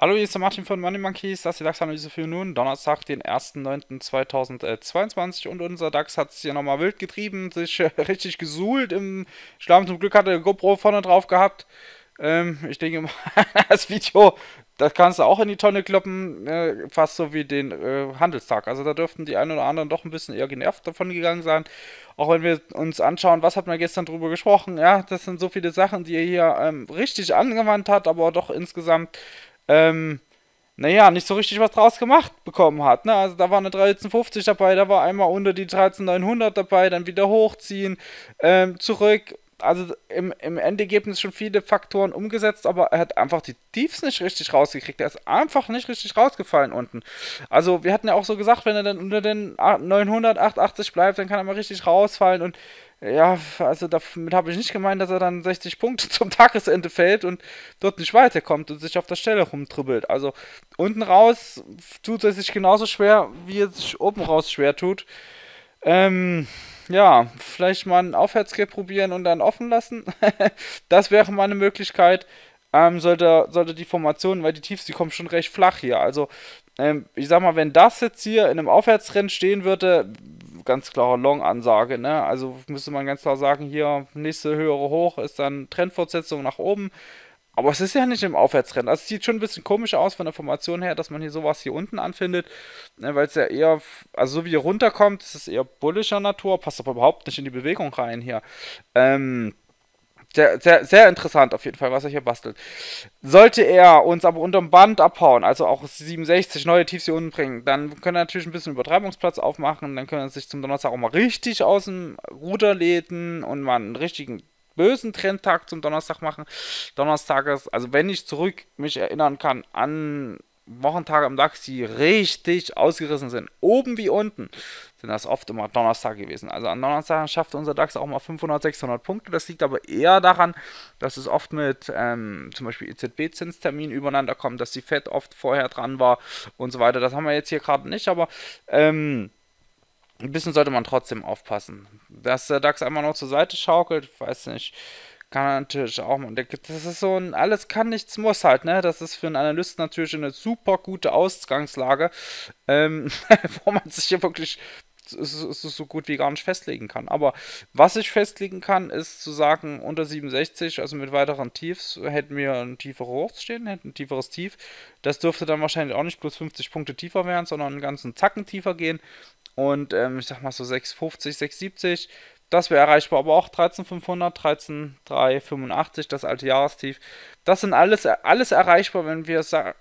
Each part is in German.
Hallo, hier ist der Martin von Money Monkeys, das ist die DAX-Analyse für nun Donnerstag, den 1.9.2022 und unser DAX hat es hier nochmal wild getrieben, sich richtig gesuhlt im Schlamm. Zum Glück hat er GoPro vorne drauf gehabt. Ich denke mal, das Video, das kannst du auch in die Tonne kloppen, fast so wie den Handelstag. Also da dürften die einen oder anderen doch ein bisschen eher genervt davon gegangen sein. Auch wenn wir uns anschauen, was hat man gestern drüber gesprochen. Ja, das sind so viele Sachen, die er hier richtig angewandt hat, aber doch insgesamt naja, nicht so richtig was draus gemacht bekommen hat, ne? Also da war eine 1350 dabei, da war einmal unter die 13900 dabei, dann wieder hochziehen, zurück, also im Endergebnis schon viele Faktoren umgesetzt, aber er hat einfach die Tiefs nicht richtig rausgekriegt, er ist einfach nicht richtig rausgefallen unten. Also wir hatten ja auch so gesagt, wenn er dann unter den 900, 880 bleibt, dann kann er mal richtig rausfallen und ja, also damit habe ich nicht gemeint, dass er dann 60 Punkte zum Tagesende fällt und dort nicht weiterkommt und sich auf der Stelle rumtribbelt. Also unten raus tut er sich genauso schwer, wie er sich oben raus schwer tut. Ja, vielleicht mal einen Aufwärtsgap probieren und dann offen lassen. Das wäre mal eine Möglichkeit. Sollte die Formation, weil die Tiefs, die kommen schon recht flach hier. Also ich sag mal, wenn das jetzt hier in einem Aufwärtstrend stehen würde, ganz klare Long-Ansage, ne? Also müsste man ganz klar sagen, hier nächste höhere Hoch ist dann Trendfortsetzung nach oben. Aber es ist ja nicht im Aufwärtstrend. Also es sieht schon ein bisschen komisch aus von der Formation her, dass man hier sowas hier unten anfindet, ne? Weil es ja eher, also so wie hier runterkommt, ist es eher bullischer Natur, passt aber überhaupt nicht in die Bewegung rein hier. Sehr interessant auf jeden Fall, was er hier bastelt. Sollte er uns aber unterm Band abhauen, also auch 67 neue Tiefs hier unten bringen, dann können wir natürlich ein bisschen Übertreibungsplatz aufmachen, dann können wir sich zum Donnerstag auch mal richtig aus dem Ruder lehnen und mal einen richtigen bösen Trendtag zum Donnerstag machen. Donnerstag ist, also wenn ich zurück mich erinnern kann an Wochentage am DAX, die richtig ausgerissen sind, oben wie unten, sind das oft immer Donnerstag gewesen. Also an Donnerstagen schafft unser DAX auch mal 500, 600 Punkte. Das liegt aber eher daran, dass es oft mit zum Beispiel EZB-Zinsterminen übereinander kommt, dass die Fed oft vorher dran war und so weiter. Das haben wir jetzt hier gerade nicht, aber ein bisschen sollte man trotzdem aufpassen. Dass der DAX einmal noch zur Seite schaukelt, weiß nicht. Kann natürlich auch, man, das ist so ein alles kann, nichts muss halt, ne, das ist für einen Analysten natürlich eine super gute Ausgangslage, wo man sich hier wirklich so gut wie gar nicht festlegen kann, aber was ich festlegen kann, ist zu sagen, unter 67, also mit weiteren Tiefs, hätten wir ein tieferes Hoch stehen, hätten ein tieferes Tief, das dürfte dann wahrscheinlich auch nicht plus 50 Punkte tiefer werden, sondern einen ganzen Zacken tiefer gehen und ich sag mal so 6,50, 6,70, das wäre erreichbar, aber auch 13,500, 13,385, das alte Jahrestief. Das sind alles erreichbar, wenn wir per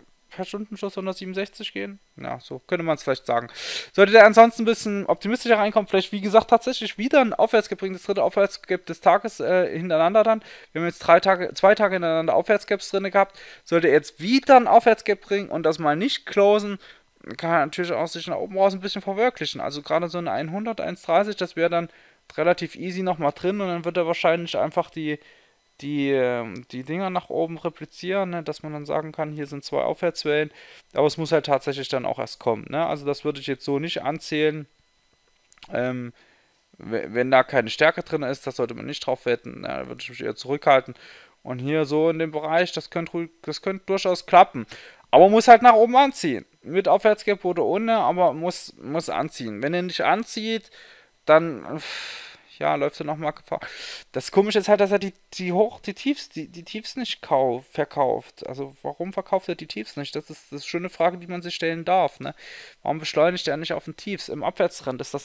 Stundenschuss 167 gehen. Ja, so könnte man es vielleicht sagen. Sollte der ansonsten ein bisschen optimistischer reinkommen, vielleicht, wie gesagt, tatsächlich wieder ein Aufwärtsgap, das dritte Aufwärtsgap des Tages hintereinander dann. Wir haben jetzt zwei Tage hintereinander Aufwärtsgaps drin gehabt. Sollte er jetzt wieder ein Aufwärtsgap bringen und das mal nicht closen, kann er natürlich auch sich nach oben raus ein bisschen verwirklichen. Also gerade so eine 100, 130, das wäre dann relativ easy nochmal drin und dann wird er wahrscheinlich einfach die Dinger nach oben replizieren, ne? Dass man dann sagen kann, hier sind zwei Aufwärtswellen, aber es muss halt tatsächlich dann auch erst kommen, ne? Also das würde ich jetzt so nicht anzählen, wenn da keine Stärke drin ist, das sollte man nicht drauf wetten, ne? Da würde ich mich eher zurückhalten und hier so in dem Bereich, das könnte durchaus klappen, aber muss halt nach oben anziehen, mit Aufwärtsgap oder ohne, aber muss anziehen, wenn er nicht anzieht, dann, ja, läuft er nochmal Gefahr. Das Komische ist halt, dass er die Tiefs nicht verkauft. Also, warum verkauft er die Tiefs nicht? Das ist schon eine Frage, die man sich stellen darf, ne? Warum beschleunigt er nicht auf den Tiefs? Im Abwärtstrend ist so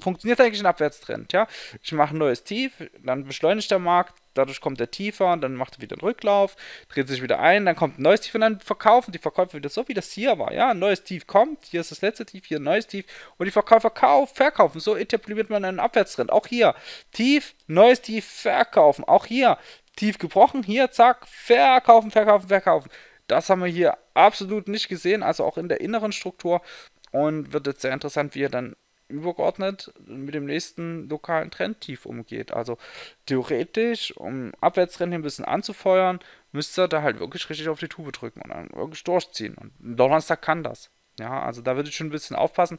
funktioniert eigentlich ein Abwärtstrend, ja? Ich mache ein neues Tief, dann beschleunigt der Markt, dadurch kommt er tiefer und dann macht er wieder einen Rücklauf, dreht sich wieder ein, dann kommt ein neues Tief und dann verkaufen die Verkäufer wieder so, wie das hier war, ja? Ein neues Tief kommt, hier ist das letzte Tief, hier ein neues Tief und die Verkäufer verkaufen. So etabliert man einen Abwärtstrend. Auch hier, Tief, neues Tief, verkaufen. Auch hier, Tief gebrochen, hier, zack, verkaufen, verkaufen, verkaufen. Das haben wir hier absolut nicht gesehen, also auch in der inneren Struktur und wird jetzt sehr interessant, wie er dann übergeordnet mit dem nächsten lokalen Trendtief umgeht. Also theoretisch, um Abwärtstrend ein bisschen anzufeuern, müsste er da halt wirklich richtig auf die Tube drücken und dann wirklich durchziehen. Und Donnerstag kann das. Ja, also da würde ich schon ein bisschen aufpassen.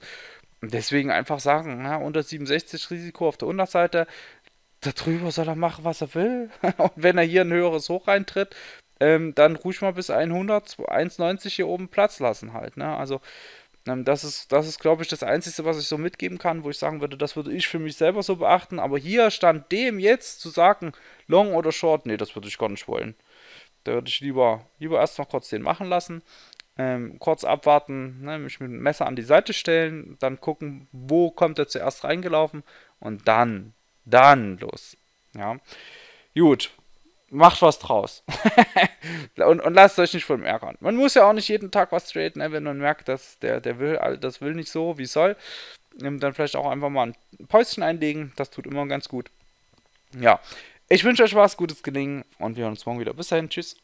Deswegen einfach sagen, ja, unter 67 Risiko auf der Unterseite, darüber soll er machen, was er will. Und wenn er hier ein höheres Hoch reintritt, dann ruhig mal bis 100, 1,90 hier oben Platz lassen halt. Ne? Also das ist, glaube ich, das Einzige, was ich so mitgeben kann, wo ich sagen würde, das würde ich für mich selber so beachten. Aber hier stand dem jetzt zu sagen, long oder short, nee, das würde ich gar nicht wollen. Da würde ich lieber erstmal kurz den machen lassen. Kurz abwarten, ne, mich mit dem Messer an die Seite stellen, dann gucken, wo kommt er zuerst reingelaufen und dann los. Ja, gut, macht was draus und lasst euch nicht von dem ärgern. Man muss ja auch nicht jeden Tag was traden, ne, wenn man merkt, dass das will nicht so, wie es soll, dann vielleicht auch einfach mal ein Päuschen einlegen, das tut immer ganz gut. Ja, ich wünsche euch was, gutes Gelingen und wir hören uns morgen wieder. Bis dahin, tschüss.